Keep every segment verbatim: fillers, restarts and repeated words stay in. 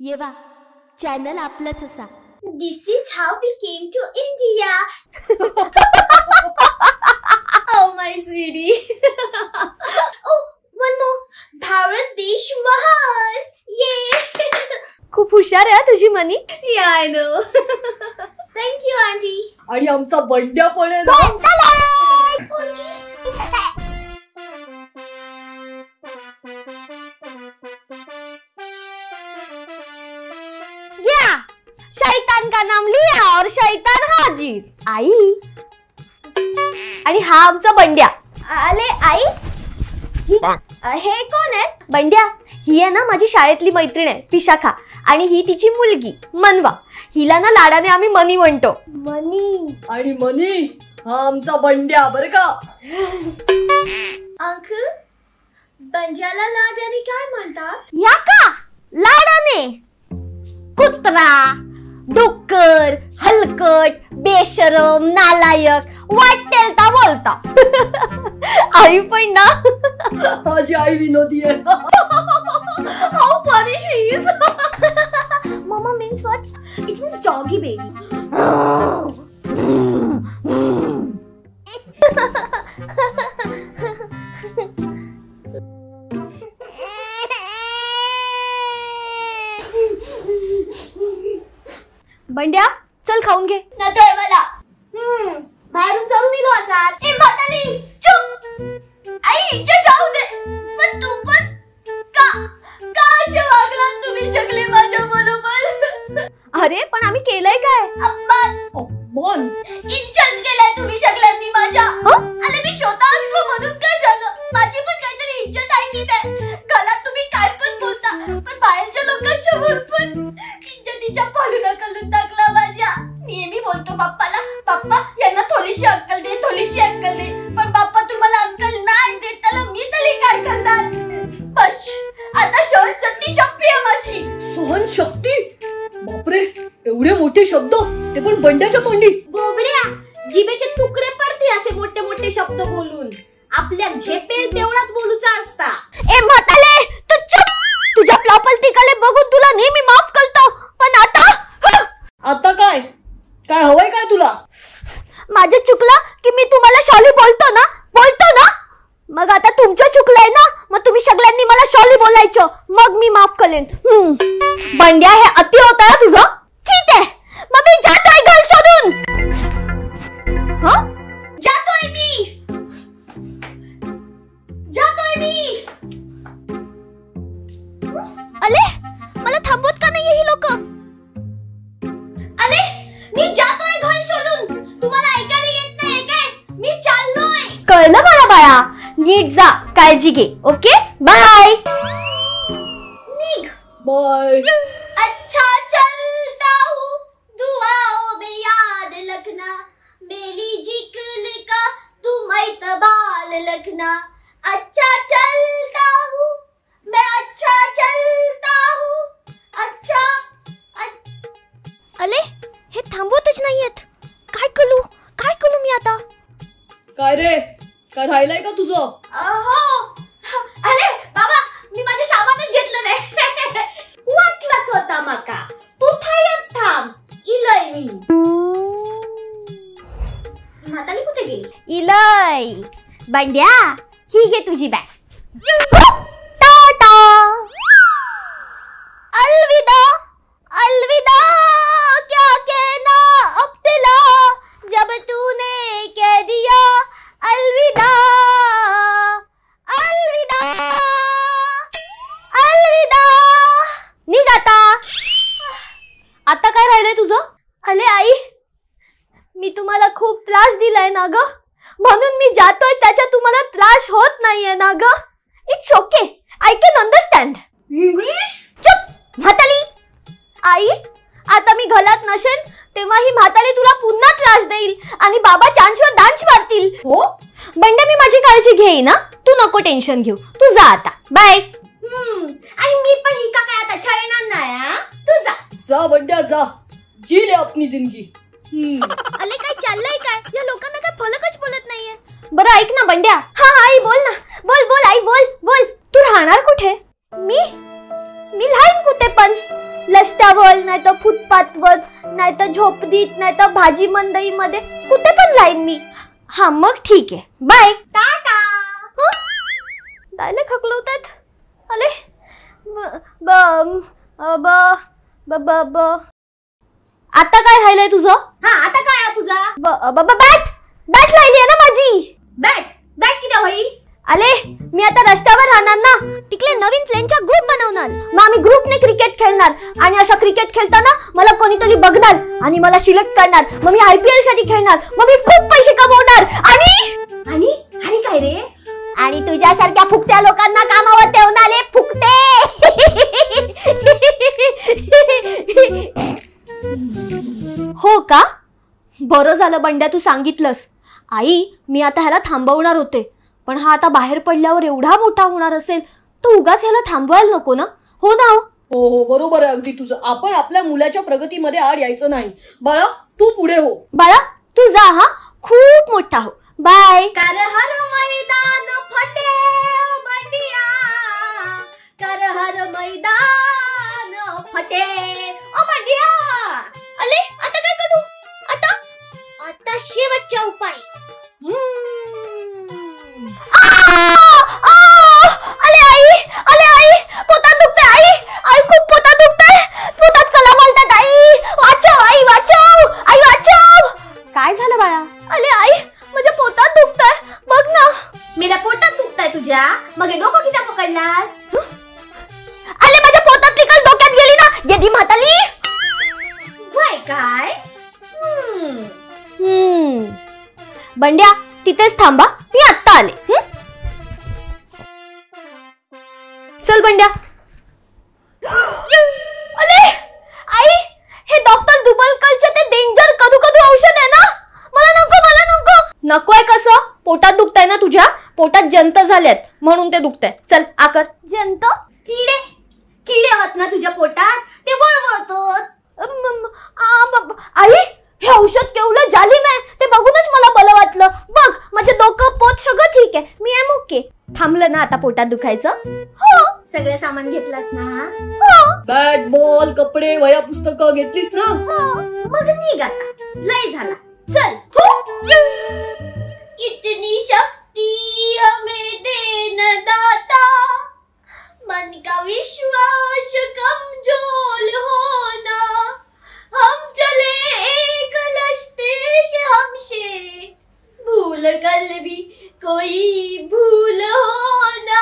ये वा चॅनल आपलंच असा. This is how we came to India. Oh my sweetie. Oh, one more. Bharat देश महान. Yay. खूप हुशार आहे तुझी मनी. Yeah, I know. Thank you, auntie. आणि आमचा बड्डा पण आहे. शैतान का नाम लिया और शैतान हाजिर. आई आणि हा आमचा बंड्या. अरे आई हे कोण आहे? बंड्या ही आहे ना माझी शाळेतली मैत्रीण आहे विशाखा आणि ही तिची मुलगी मनवा. हिला ना लाडाने आम्ही मनी म्हणतो. मनी आणि मनी हा आमचा बंड्या बरं का. अंकल बंड्याला लाडाने काय म्हणतात? या का लाडाने कुत्रा, डुक्कर, हलकट, बेशरम, नालायक, वाटेलता बोलता. आई पण ना माझी आई विनोदी आहे. How funny she is. Mama means what? It means doggy baby. बंड्या चल खाऊन घे. नतर मला हम्म बाहेरून जाऊ निघो असाच. ए म्हातारी चुप. आई इच्छा जाऊ दे. पण तू पण का का असे वागलात तुम्ही चकले माझ्या बरोबर. अरे पण आम्ही केलंय काय? अपमान. अपमान इच्छा केलाय तुम्ही चकल्यांनी माझ्या. अरे मी शोधा आणलो म्हणून काय झालं? माझी पण काहीतरी इज्जत आहे की नाही? घरात तुम्ही काय पण बोलता पण बाहेरच्या लोकांच्या भरपूर इज्जतीच्या पालुदा कलून टाक. बोलतो बाप्पाला बाप्पा यांना थोडीशी अक्कल दे थोडीशी अक्कल दे पण बाप्पा तुम्हाला अक्कल नाही देत त्याला मी तरी काय करणार? बस आता सहन शक्ती संपली माझी. सहन शक्ती बापरे एवढे मोठे शब्द ते पण बंड्याच्या तोंडी. बोबड्या जिभेचे तुकडे पडते असे मोठे मोठे शब्द बोलून. आपल्या झेपेल तेवढाच बोलूचा असता. ए म्हाताले तू चुप. तुझ्या प्लापलतीकडे बघून तुला नेहमी माफ करतो पण आता आता काय काय हवंय काय तुला? माझं चुकलं की मी तुम्हाला शॉली बोलतो ना बोलतो ना मग आता तुमचं चुकलंय ना मग तुम्ही सगळ्यांनी मला शॉली बोलायचं मग मी माफ करेन. बंड्या हे अति होत आहे तुझं. ठीक आहे मग मी जात आहे घर सोडून. हा जातोय मी जातोय मी. अरे मला थांबवत का नाही ही लोक? अरे मी जातोय घर सोडून. तुम्हाला ऐकायला येत नाही काय? मी चाललोय. कळलं मला बाळा. नीट जा काळजी घे. Okay bye. निघ बाय. अच्छा चलता हूं दुआओं में याद रखना मेरी जिकल का तुम इतबाल रखना. अच्छा चलता हूं मैं अच्छा चलता हूं. अच्छा अले हे थांबवतच नाहीयेत. काय करू काय करू मी आता? काय रे काय राहिलंय का तुझं? हो अरे बाबा मी माझ्या सामानच घेतलं नाही. वाटलाच होता माका. तू थायच थांब इलय मी. म्हाताली कुठे गेली? इलय बंड्या ही घे तुझी बॅग. टाटा अलविदा अलविदा तुझं. अरे आई मी तुम्हाला खूप त्रास दिलाय ना ग म्हणून मी जातोय त्याचा तुम्हाला त्रास होत नाहीये ना ग? It's okay I can understand English. चुप म्हातारी. आई आता मी घरात नसेल तेव्हा ही म्हातारी तुला पुन्हा त्रास देईल आणि बाबा चान्सवर डान्स मारतील. हो बंड्या मी माझी काळजी घेई ना. तू नको टेन्शन घेऊ. तू जा आता बाय. हम्म आई मी पण ही का काय आता छळणार नाही. तू जा जा बंड्या जा जी ले अपनी जिंदगी. अरे काय चाललंय काय? या लोकांना काय फलकच बोलत नाहीये. बरं ऐक ना बंड्या. हा आई बोल ना बोल बोल आई बोल बोल. तू राहणार कुठे? मी मी राहीन कुठे पण रस्त्यावर नाही तर फुटपाथवर नाही तर झोपडीत नाही तर भाजी मंडई मध्ये कुठे पण जाईन मी। हाँ मग ठीक है बाय टाटा। दायला खकलवतात अले ब ब ब ब ब आता काय राहिलंय तुझं? हां आता काय आहे तुझा? ब बॅट बॅट राहिली आहे ना माझी। बॅट बॅट किती होई? अरे मी आता रस्त्यावर राहणार ना, तिकडे नवीन फ्रेंडचा ग्रुप बनवणार, मग आम्ही ग्रुपने क्रिकेट खेळणार आणि अशा क्रिकेट खेळताना मला कोणीतरी बघणार आणि मला सिलेक्ट करणार, मग मी आयपीएल साठी खेळणार, मग मी खूप पैसे कमवणार आणि आणि आणि काय रे? आणि तुझ्यासारख्या फुकट्या लोकांना कामावर ठेवणारे फुकटे। हो का, बरं झालं बंड्या तू सांगितलंस। आई मी आता ह्याला थांबवणार होते, पण हा आता बाहेर पडल्यावर एवढा मोठा होणार असेल तर उगाच ह्याला थांबवायला नको ना। हो ना हो हो बरोबर आहे अगदी तुझं। आपण आपल्या मुलाच्या प्रगतीमध्ये आड यायचं नाही बाळा, तू पुढे हो बाळा, तू जा हा खूप मोठा हो। बाय। कर हर मैदान फतेह बंडिया, कर हर मैदान फतेह ओ बंडिया। अले आता काय करू? आता आता शेवटचा उपाय। आ आ अले आई अले आई पोटात दुखते आई, आई खूप पोटात दुखते, पोटात कला मालतात आई, वाचव आई वाचव आई वाचव। काय झालं बाळा? अले आई माझ्या पोटात दुखतंय बघ ना। मेला पोटात दुखतंय तुझ्या? मग डोकं किती पकडलास? आले माझ्या पोटातली काल डोक्यात गेली ना येदी म्हाताली। काय काय हम्म हम्म बंड्या तिथेच थांबा, मी आत्ता आले। चल बंड्या। अले आई हे डॉक्टर दुबलकलचे ते डेंजर कधू कधू औषध आहे ना, मला नको मला नको। नको आहे कसं? पोटात दुखतंय ना तुझ्या, पोटात जंत झाल्यात म्हणून ते दुखतंय। चल आकर। जंत? किडे किडे होत ना तुझ्या पोटात, ते वळवळतात। आई हे औषध केवलं जालीम आहे, ते बघूनच मला बल वाटलं। बघ माझे डोकं पोट सगळं ठीक आहे, मी एम ओके। थांबलं ना आता पोटात दुखायचं? हो सगळं सामान घेतलास ना? हो बॅट बॉल कपडे वह्या पुस्तकं घेतलीस ना? हो मग निघ आता, लय झाला चल। इतनी शक्ति हमें देना दाता, मन का विश्वास कमजोर होना, हम चले एक लस्ते से हमसे, भूल कल भी कोई भूल होना,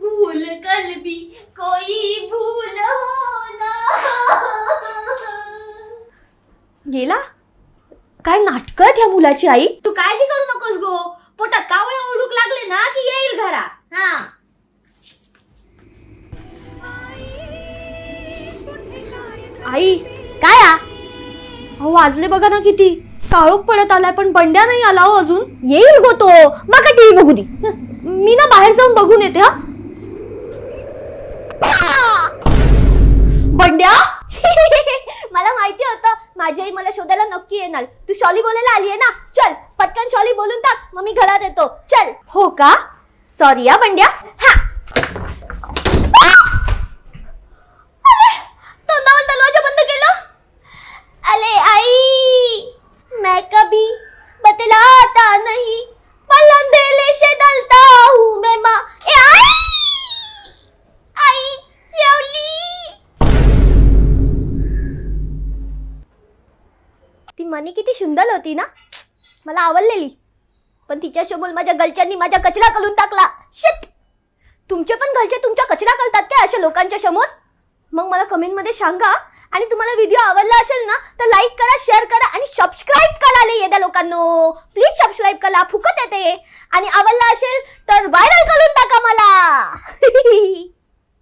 भूल कल भी कोई भूल होना। गेला काय नाटक त्या मुलाची आई। तू काळजी करू नकोस गो, पोटात कावळे ओढूक लागले ना की येईल घरा। हां आई काय आ? अहो वाजले बघा ना किती, काळोख पडत आलाय पण बंड्या नाही आला हो अजून। येईल गो तो, मका टीव्ही बघू दे, मी ना बाहेर जाऊन बघून येते। हा बंड्या मला माहिती होतं माझी आई मला शोधायला नक्की येणार, तू शॉली बोलायला आली आहे ना। चल पटकन शॉली बोलून टाक, मग मी घरात येतो चल। हो का, सॉरी हा बंड्या। हा तोंडावर दरवाजा बंद केला। अरे आई मैं कभी बतलाता नहीं, पलंधेले से डलता हूं मैं मां। ए आई आई शॉली ती मनी किती सुंदर होती ना, मला आवडलेली, पण तिच्या शोबोल माझ्या गलच्यांनी माझा कचरा करून टाकला। शिट, तुमचे पण गलचे तुमचा कचरा करतात काय अशा लोकांच्या समोर? मग मला कमेंट मध्ये सांगा, आणि तुम्हाला व्हिडिओ आवडला असेल ना तर लाईक करा, शेअर करा आणि सबस्क्राइब करा ले येद्या लोकांनो, प्लीज सबस्क्राइब करा, फुकट येते। आणि आवडला असेल तर व्हायरल करून टाका मला।